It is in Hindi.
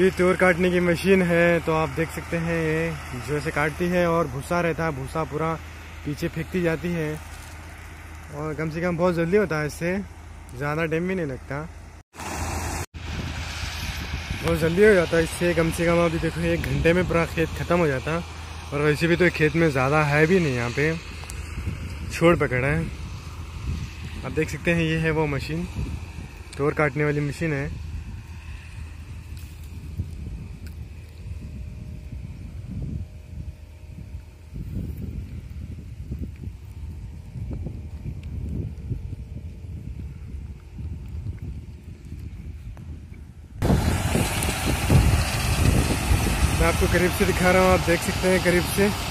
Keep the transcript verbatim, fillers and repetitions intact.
ये तोड़ काटने की मशीन है। तो आप देख सकते हैं ये जो से काटती है और भूसा रहता है, भूसा पूरा पीछे फेंकती जाती है और कम से कम बहुत जल्दी होता है, इससे ज़्यादा टाइम भी नहीं लगता, बहुत जल्दी हो जाता है इससे। कम से कम अभी देखो एक घंटे में पूरा खेत ख़त्म हो जाता, और वैसे भी तो खेत में ज़्यादा है भी नहीं, यहाँ पे छोड़ पकड़ा है। आप देख सकते हैं ये है वो मशीन, तोड़ काटने वाली मशीन है। मैं आपको करीब से दिखा रहा हूँ, आप देख सकते हैं करीब से।